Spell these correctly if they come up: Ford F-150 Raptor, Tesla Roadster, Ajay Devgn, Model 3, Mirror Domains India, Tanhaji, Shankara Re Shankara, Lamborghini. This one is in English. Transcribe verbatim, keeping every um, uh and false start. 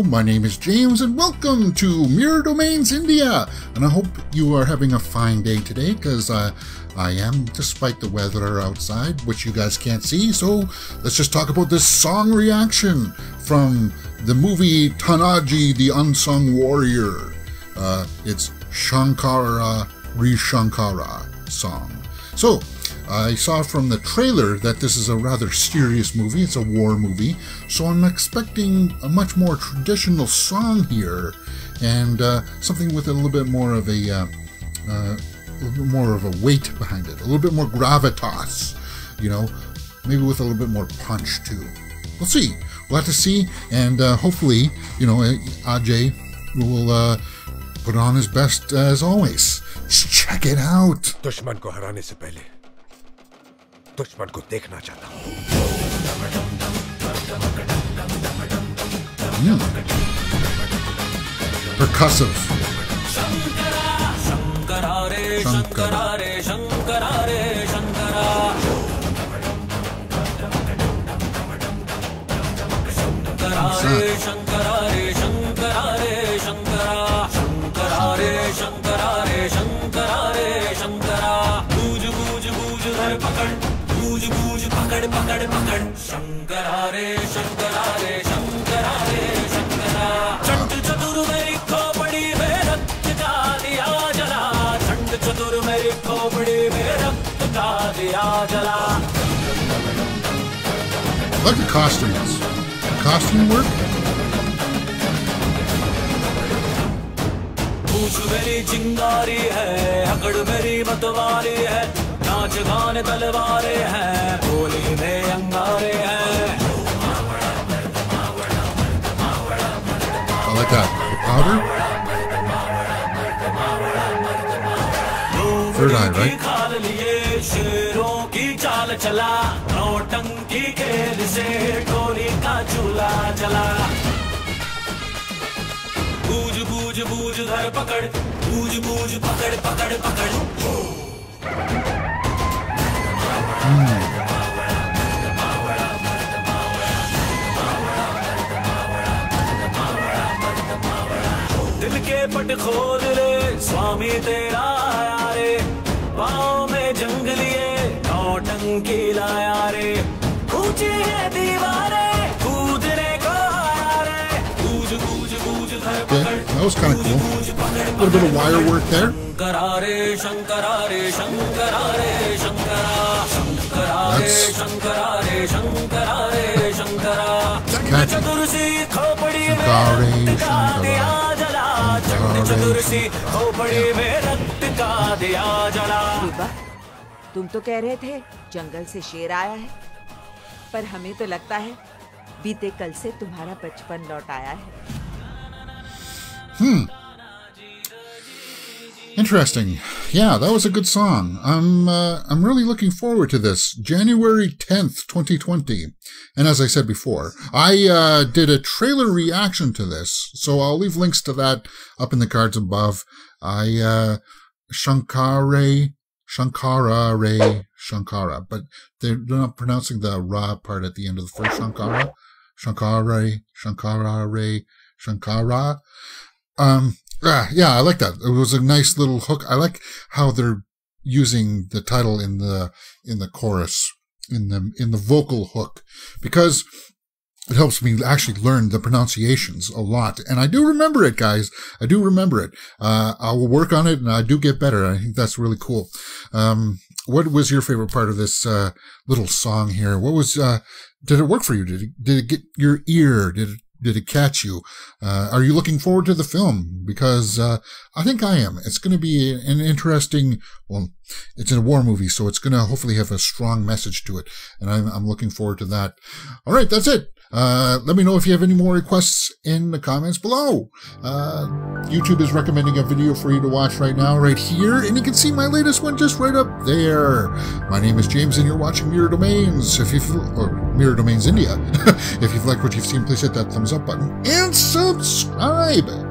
Hello, my name is James and welcome to Mirror Domains India, and I hope you are having a fine day today, because uh, I am, despite the weather outside, which you guys can't see. So let's just talk about this song reaction from the movie Tanhaji The Unsung Warrior. Uh, it's Shankara Re Shankara song. So I saw from the trailer that this is a rather serious movie. It's a war movie, so I'm expecting a much more traditional song here, and uh, something with a little bit more of a, uh, uh, a little bit more of a weight behind it, a little bit more gravitas, you know, maybe with a little bit more punch too. We'll see. We'll have to see, and uh, hopefully, you know, Ajay will uh, put on his best uh, as always. Check it out. दुश्मन को हराने से पहले दुश्मन को देखना चाहता हूँ। Mm. Percussive. Shankara Re Shankara Re Shankara Re Shankara. Shankara Re Shankara Re Shankara Re Shankara. Shankara Re Shankara Re Shankara Re Shankara. Booz booz booz धर पकड़ बूझ बूझ पकड़ पकड़ पकड़ शंकरा रे शंकरा रे शंकरा रे शंकरा चंड चतुर मेरी खोपड़ी में रक्त का दिया जला चंड चतुर मेरी खोपड़ी में रक्त का दिया जला Look at costumes. Costume work. पूछ मेरी चिंगारी है अकड़ मेरी मतवारी है नाच गाने तलवारे हैं बोली में अंगारे हैं like that. Third eye, right? खाल लिए शेरों की चाल चला नौटंकी खेल से डोरी का चूल्हा जला बूझ बूझ बूझ धर पकड़ बूझ बूझ पकड़ पकड़ पकड़ दिल के पट खोल ले स्वामी तेरा आया रे पाँव में जंग लिए नौटंकी लाया रे ऊंची है दीवारें कूदने को आया रे बूझ बूझ बूझ धर पकड़ बूझ बूझ पकड़ शंकरा रे शंकरा रे शंकरा रे Shankara Shankara Re Shankara Re Shankara Chand chatur si khopadi mein rakt ka diya jala Chand chatur si khopadi mein rakt ka diya jala बाबा तुम तो कह रहे थे जंगल से शेर आया है पर हमें तो लगता है बीते कल से तुम्हारा बचपन लौट आया है Hmm Interesting. Yeah, that was a good song. I'm uh, I'm really looking forward to this. January tenth, twenty twenty. And as I said before, I uh, did a trailer reaction to this, so I'll leave links to that up in the cards above. I uh, Shankara, Shankara Re Shankara, but they're not pronouncing the ra part at the end of the first Shankara. Shankara, Shankara Re Shankara. Um. Yeah, yeah, I like that. It was a nice little hook. I like how they're using the title in the in the chorus, in the in the vocal hook, because it helps me actually learn the pronunciations a lot. And I do remember it, guys. I do remember it. Uh, I will work on it, and I do get better. I think that's really cool. Um, what was your favorite part of this uh, little song here? What was? Uh, did it work for you? Did it, did it get your ear? Did it? Did it catch you? Uh, are you looking forward to the film? Because uh, I think I am. It's going to be an interesting, well, it's a war movie, so it's going to hopefully have a strong message to it. And I'm, I'm looking forward to that. All right, that's it. Uh, let me know if you have any more requests in the comments below. Uh, YouTube is recommending a video for you to watch right now, right here. And you can see my latest one just right up there. My name is James, and you're watching Mirror Domains. If you or Mirror Domains India. If you've liked what you've seen, please hit that thumbs up button and subscribe.